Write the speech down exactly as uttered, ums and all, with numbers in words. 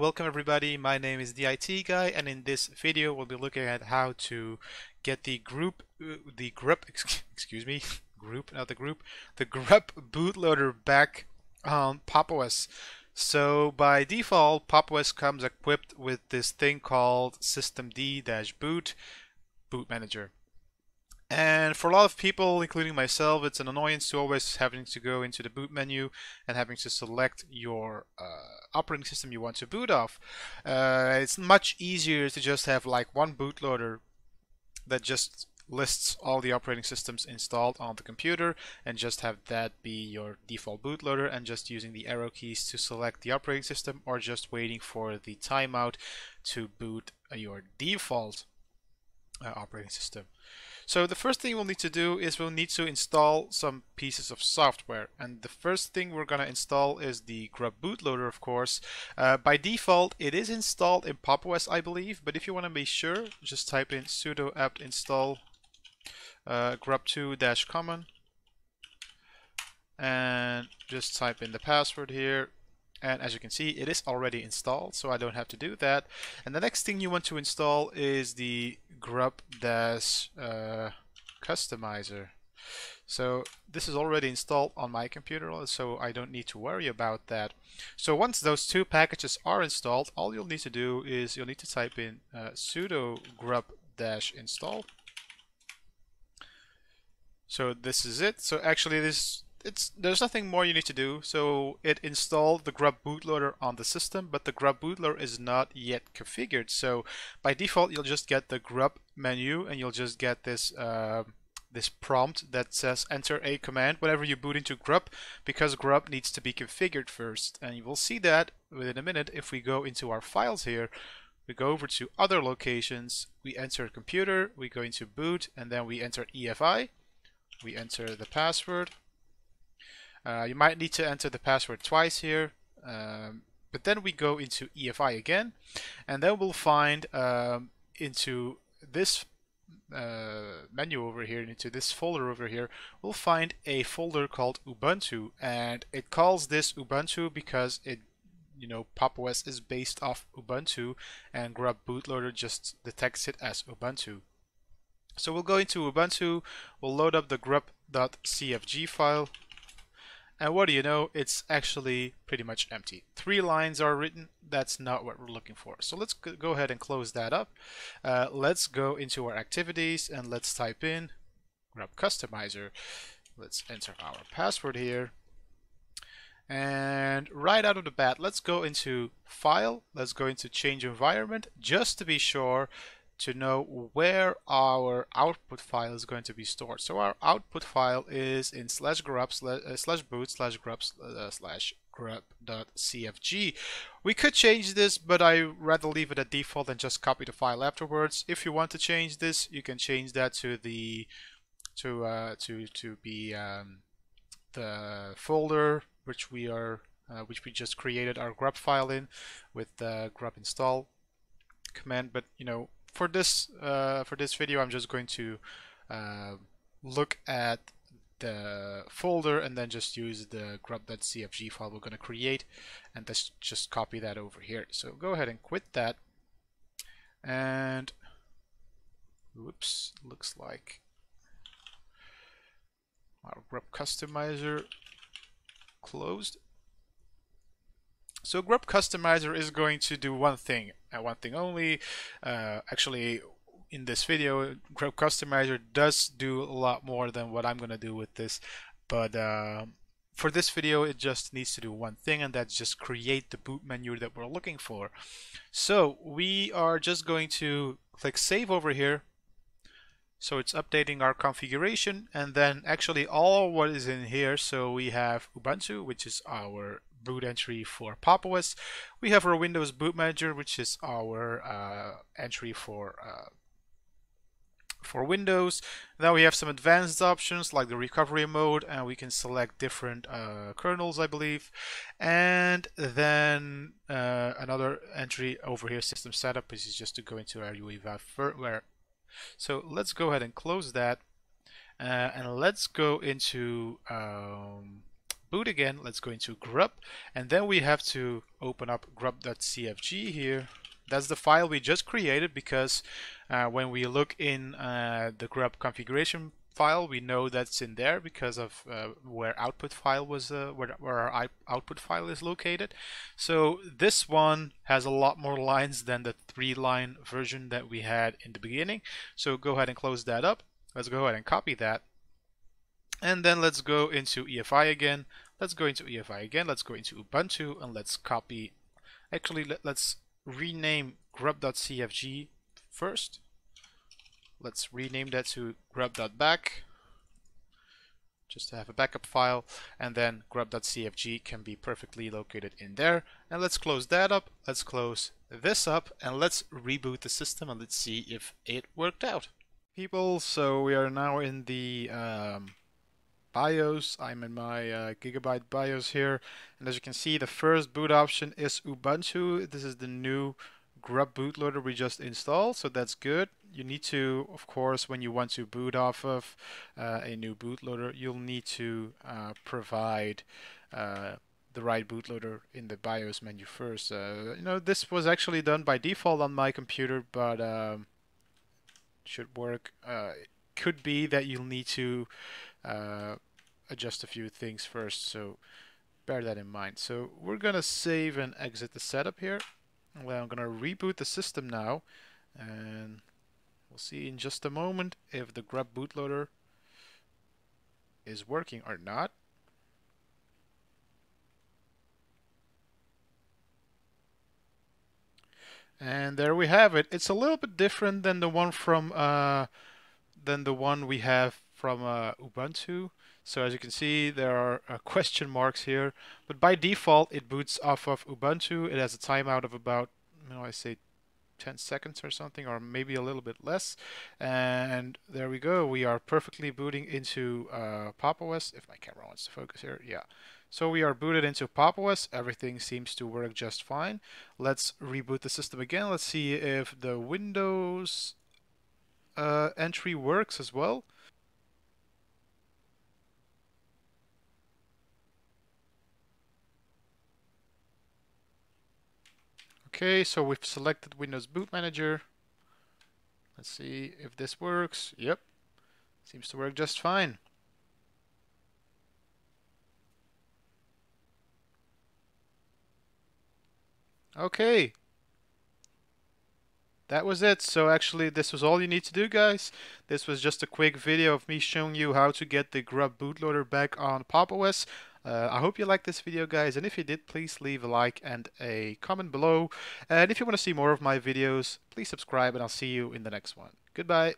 welcome everybody. My name is the I T guy, and in this video we'll be looking at how to get the group uh, the grub excuse me group not the group the grub bootloader back on PopOS. So by default, PopOS comes equipped with this thing called systemd-boot boot manager. And for a lot of people, including myself, it's an annoyance to always having to go into the boot menu and having to select your uh, operating system you want to boot off. Uh, it's much easier to just have like one bootloader that just lists all the operating systems installed on the computer, and just have that be your default bootloader, and just using the arrow keys to select the operating system, or just waiting for the timeout to boot your default uh, operating system. So the first thing we'll need to do is we'll need to install some pieces of software, and the first thing we're going to install is the grub bootloader, of course. Uh, by default it is installed in PopOS, I believe, but if you want to be sure, just type in sudo apt install uh, grub two dash common and just type in the password here. And as you can see, it is already installed, so I don't have to do that. And the next thing you want to install is the grub dash customizer. So this is already installed on my computer, so I don't need to worry about that. So once those two packages are installed, all you'll need to do is you'll need to type in uh, sudo grub dash install. So this is it. So actually this It's, there's nothing more you need to do. So it installed the grub bootloader on the system, but the grub bootloader is not yet configured. So by default, you'll just get the grub menu, and you'll just get this uh, this prompt that says enter a command whenever you boot into grub, because grub needs to be configured first. And you will see that within a minute if we go into our files here. We go over to other locations, we enter computer, we go into boot, and then we enter E F I, we enter the password. Uh, you might need to enter the password twice here, um, but then we go into E F I again, and then we'll find um, into this uh, menu over here, and into this folder over here, we'll find a folder called Ubuntu, and it calls this Ubuntu because it, you know, PopOS is based off Ubuntu, and grub bootloader just detects it as Ubuntu. So we'll go into Ubuntu, we'll load up the grub dot c f g file. And what do you know, it's actually pretty much empty. Three lines are written, that's not what we're looking for. So let's go ahead and close that up. Uh, let's go into our activities and let's type in grub customizer. Let's enter our password here. And right out of the bat, let's go into file, let's go into change environment, just to be sure to know where our output file is going to be stored. So our output file is in slash grub slash, uh, slash boot slash grub uh, slash grub dot c f g. We could change this, but I rather leave it at default and just copy the file afterwards. If you want to change this, you can change that to the to uh, to to be um, the folder which we are uh, which we just created our grub file in with the grub install command. But you know, for this uh, for this video, I'm just going to uh, look at the folder and then just use the grub dot c f g file we're going to create, and let's just copy that over here. So go ahead and quit that. And whoops, looks like our grub customizer closed. So grub customizer is going to do one thing and one thing only. Uh, actually, in this video, grub customizer does do a lot more than what I'm going to do with this. But uh, for this video, it just needs to do one thing, and that's just create the boot menu that we're looking for. So we are just going to click save over here. So it's updating our configuration, and then actually all what is in here. So we have Ubuntu, which is our boot entry for PopOS. We have our Windows boot manager, which is our uh, entry for uh, for Windows. Now we have some advanced options like the recovery mode, and we can select different uh, kernels, I believe. And then uh, another entry over here, system setup, is just to go into our U E F I firmware. So let's go ahead and close that, uh, and let's go into um, boot again, let's go into grub, and then we have to open up grub dot c f g here. That's the file we just created, because uh, when we look in uh, the grub configuration file, we know that's in there because of uh, where output file was, uh, where, where our output file is located. So this one has a lot more lines than the three line version that we had in the beginning. So go ahead and close that up. Let's go ahead and copy that. And then let's go into E F I again. Let's go into E F I again. Let's go into Ubuntu and let's copy. Actually, let, let's rename grub dot c f g first. Let's rename that to grub dot back, just to have a backup file, and then grub dot c f g can be perfectly located in there. And let's close that up, let's close this up, and let's reboot the system and let's see if it worked out. People, so we are now in the um, BIOS. I'm in my uh, Gigabyte BIOS here, and as you can see, the first boot option is Ubuntu. This is the new grub bootloader we just installed, so that's good. You need to, of course, when you want to boot off of uh, a new bootloader, you'll need to uh, provide uh, the right bootloader in the BIOS menu first. Uh, you know, this was actually done by default on my computer, but um, should work. Uh, it could be that you'll need to uh, adjust a few things first, so bear that in mind. So we're gonna save and exit the setup here. Well, I'm gonna reboot the system now, and we'll see in just a moment if the grub bootloader is working or not. And there we have it. It's a little bit different than the one from uh, than the one we have from uh, Ubuntu. So as you can see, there are uh, question marks here, but by default it boots off of Ubuntu. It has a timeout of about, you know, I say ten seconds or something, or maybe a little bit less. And there we go. We are perfectly booting into uh, PopOS. If my camera wants to focus here, yeah. So we are booted into PopOS. Everything seems to work just fine. Let's reboot the system again. Let's see if the Windows uh, entry works as well. Okay, so we've selected Windows Boot Manager. Let's see if this works. Yep, seems to work just fine. Okay, that was it. So actually this was all you need to do, guys. This was just a quick video of me showing you how to get the grub bootloader back on PopOS. Uh, I hope you liked this video, guys, and if you did, please leave a like and a comment below. And if you want to see more of my videos, please subscribe, and I'll see you in the next one. Goodbye.